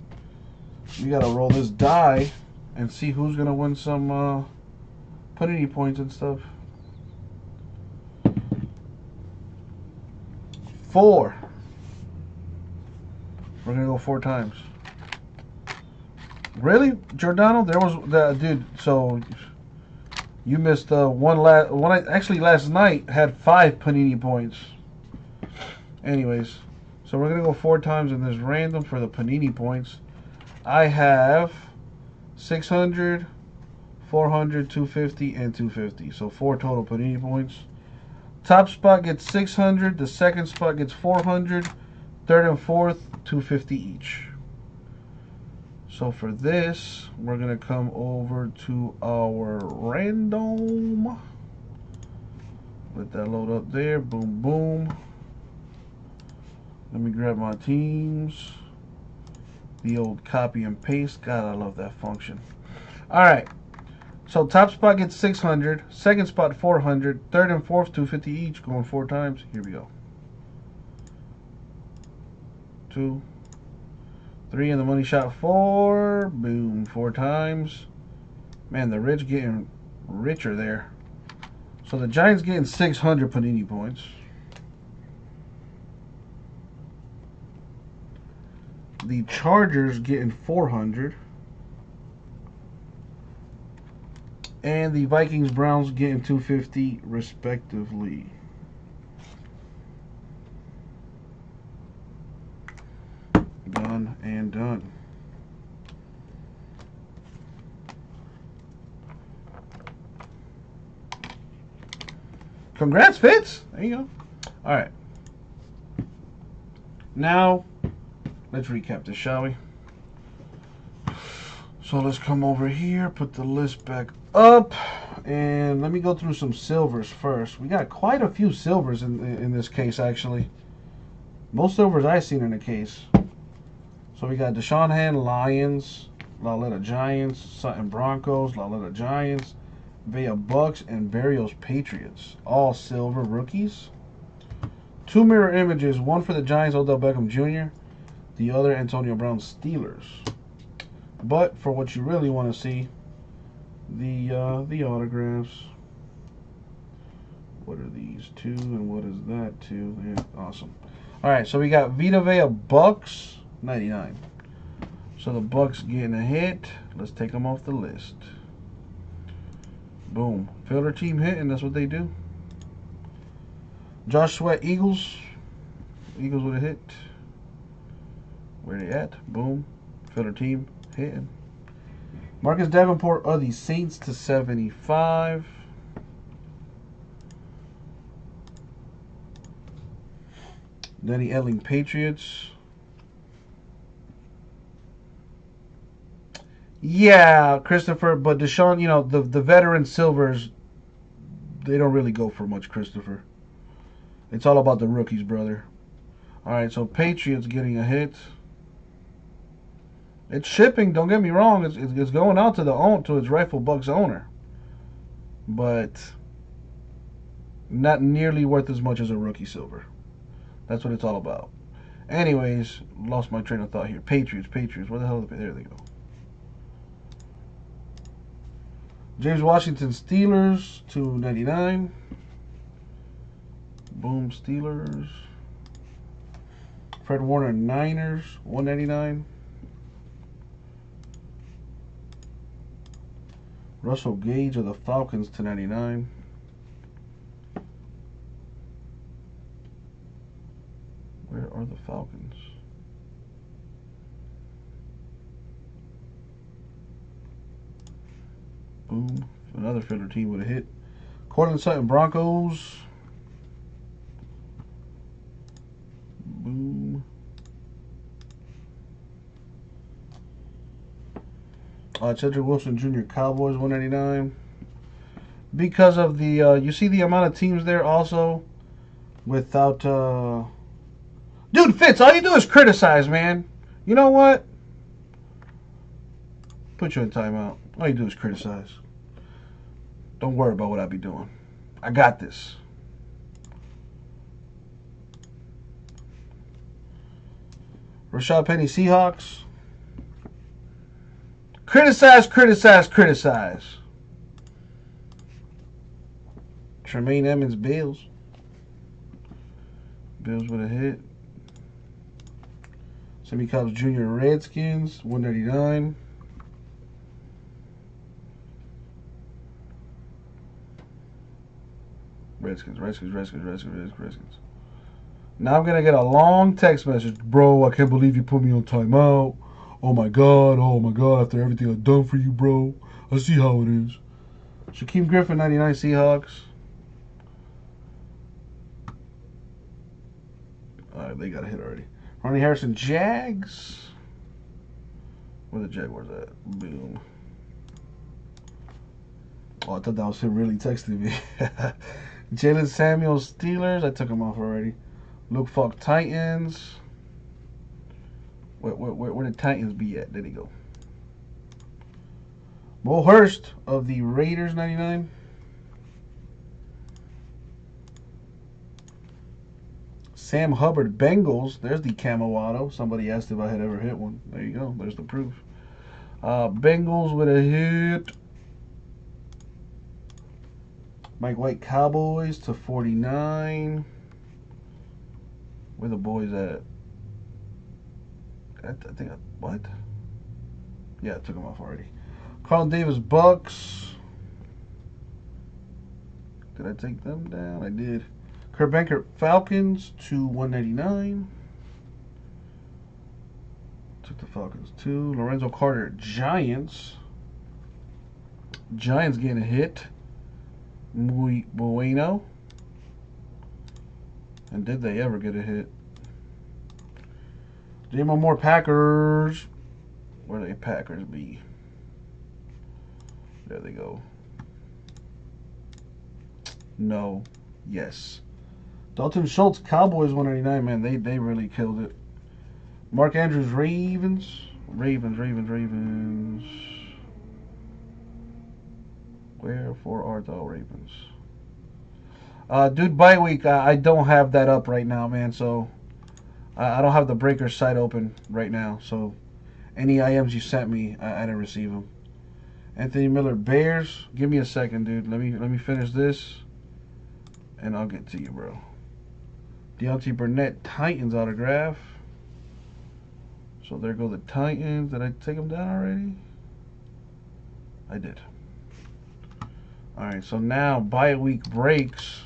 we got to roll this die and see who's going to win some penalty points and stuff. 4. We're going to go 4 times. Really, Giordano? There was the dude. So you missed one. Actually, last night had 5 Panini points. Anyways, so we're gonna go 4 times in this random for the Panini points. I have 600, 400, 250, and 250. So 4 total Panini points. Top spot gets 600. The second spot gets 400. Third and fourth, 250 each. So for this, we're going to come over to our random. Let that load up there. Boom, boom. Let me grab my teams. The old copy and paste. God, I love that function. All right. So top spot gets 600. Second spot, 400. Third and fourth, 250 each. Going 4 times. Here we go. 2, 3 in the money shot, 4. Boom, 4 times. Man, the rich getting richer there. So the Giants getting 600 Panini points. The Chargers getting 400. And the Vikings, Browns getting 250 respectively. Done and done. Congrats, Fitz. There you go. All right. Now, let's recap this, shall we? So let's come over here, put the list back up, and let me go through some silvers first. We got quite a few silvers in this case, actually. Most silvers I've seen in the case. So we got DeShanahan, Lions, Lauletta Giants, Sutton Broncos, Lauletta Giants, Vea Bucks, and Berrios Patriots. All silver rookies. 2 mirror images, one for the Giants, Odell Beckham Jr., the other Antonio Brown Steelers. But for what you really want to see, the autographs. What are these 2 and what is that 2? Yeah, awesome. All right, so we got Vita Vea Bucks. 99. So the Bucks getting a hit. Let's take them off the list. Boom. Fielder team hit, and that's what they do. Josh Sweat, Eagles. Eagles with a hit. Where they at? Boom. Fielder team hitting. Marcus Davenport of the Saints to 75. Danny Etling, Patriots. Yeah, Christopher, but Deshaun, you know, the veteran silvers, they don't really go for much, Christopher. It's all about the rookies, brother. All right, so Patriots getting a hit. It's shipping, don't get me wrong. It's going out to its rightful Bucks owner. But not nearly worth as much as a rookie silver. That's what it's all about. Anyways, lost my train of thought here. Patriots, where the hell are they? There they go. James Washington, Steelers, 299. Boom, Steelers. Fred Warner, Niners, 199. Russell Gage of the Falcons to 99. Where are the Falcons? Boom. Another filler team would have hit. Cortland Sutton Broncos. Boom. Cedric Wilson Jr. Cowboys 199. Because of the, you see the amount of teams there also without, Dude, Fitz, all you do is criticize, man. You know what? Put you in timeout. All you do is criticize. Don't worry about what I be doing. I got this. Rashad Penny Seahawks. Criticize, criticize, criticize. Tremaine Edmunds Bills. Bills with a hit. Sammy Cobbs Jr. Redskins, 199. Redskins. Now I'm going to get a long text message. Bro, I can't believe you put me on timeout. Oh my God. After everything I've done for you, bro. I see how it is. Shaquem Griffin, 99 Seahawks. Alright, they got a hit already. Ronnie Harrison, Jags. Where the Jaguars at? Boom. Oh, I thought that was him really texting me. Jalen Samuel, Steelers. I took him off already. Luke Falk, Titans. Where did Titans be at? There they go. Bo Hurst of the Raiders, 99. Sam Hubbard, Bengals. There's the Camo Auto. Somebody asked if I had ever hit one. There you go. There's the proof. Bengals with a hit. Mike White, Cowboys to 49. Where the boys at? I think I... What? Yeah, I took them off already. Carlton Davis, Bucks. Did I take them down? I did. Kurt Benkert, Falcons to 199. Took the Falcons too. Lorenzo Carter, Giants. Giants getting a hit. Muy bueno. And did they ever get a hit? J'Mon Moore, Packers. Where they Packers be? There they go. No. Yes. Dalton Schultz, Cowboys 199, man, they really killed it. Mark Andrews, Ravens. Wherefore art thou, Ravens? Dude, bye week, I don't have that up right now, man, so I don't have the breaker site open right now, so any IMs you sent me, I didn't receive them. Anthony Miller, Bears, give me a second, dude. Let me finish this, and I'll get to you, bro. Deontay Burnett, Titans autograph. So there go the Titans. Did I take them down already? I did. Alright, so now bye week breaks.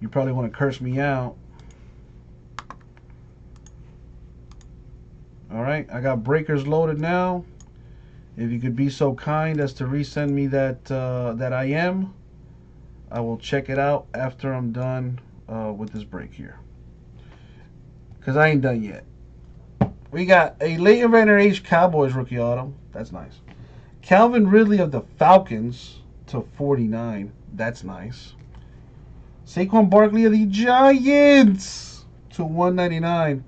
You probably want to curse me out. Alright, I got breakers loaded now. If you could be so kind as to resend me that, that IM, I will check it out after I'm done with this break here. Because I ain't done yet. We got a Leighton Vander Esch Cowboys rookie auto. That's nice. Calvin Ridley of the Falcons to 49. That's nice. Saquon Barkley of the Giants to 199.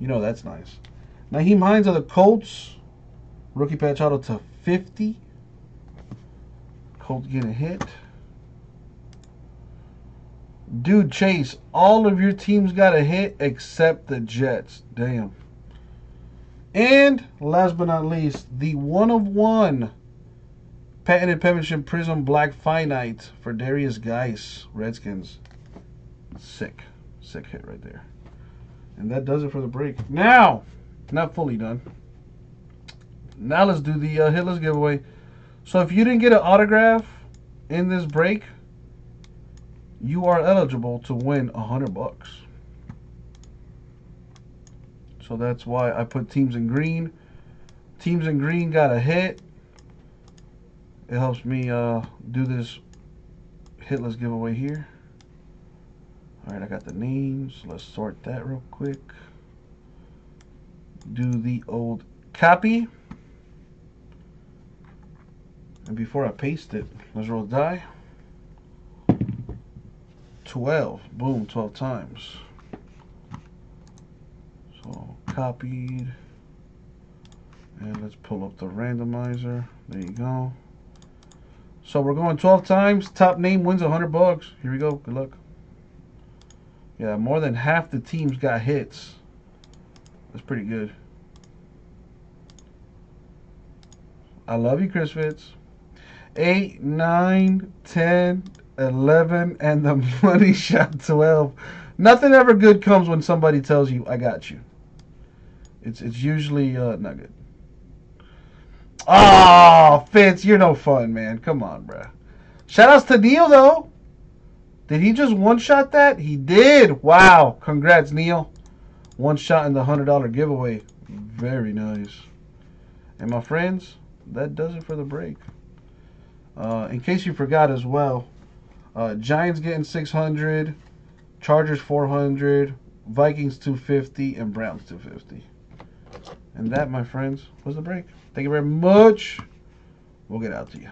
You know, that's nice. Nyheim Hines of the Colts. Rookie patch auto to 50. Colts getting a hit. Dude, Chase, all of your teams got a hit except the Jets. Damn. And last but not least, the 1/1 patented penmanship prism black finite for Darius Geis, Redskins. Sick. Sick hit right there. And that does it for the break. Now, not fully done. Now let's do the Hitless giveaway. So if you didn't get an autograph in this break, you are eligible to win $100. So that's why I put teams in green. Teams in green got a hit. It helps me do this hitless giveaway here. All right, I got the names. Let's sort that real quick. Do the old copy. And before I paste it, let's roll die. 12. Boom, 12 times. So copied. And let's pull up the randomizer. There you go. So we're going 12 times. Top name wins $100. Here we go. Good luck. Yeah, more than half the teams got hits. That's pretty good. I love you, Chris Fitz. 8, 9, 10, 11, and the money shot 12. Nothing ever good comes when somebody tells you, I got you. It's usually not good. Oh, Fitz, you're no fun, man. Come on, bruh. Shoutouts to Neil, though. Did he just one-shot that? He did. Wow. Congrats, Neil. One shot in the $100 giveaway. Very nice. And my friends, that does it for the break. In case you forgot as well, Giants getting 600, Chargers 400, Vikings 250, and Browns 250. And that, my friends, was the break. Thank you very much. We'll get out to you.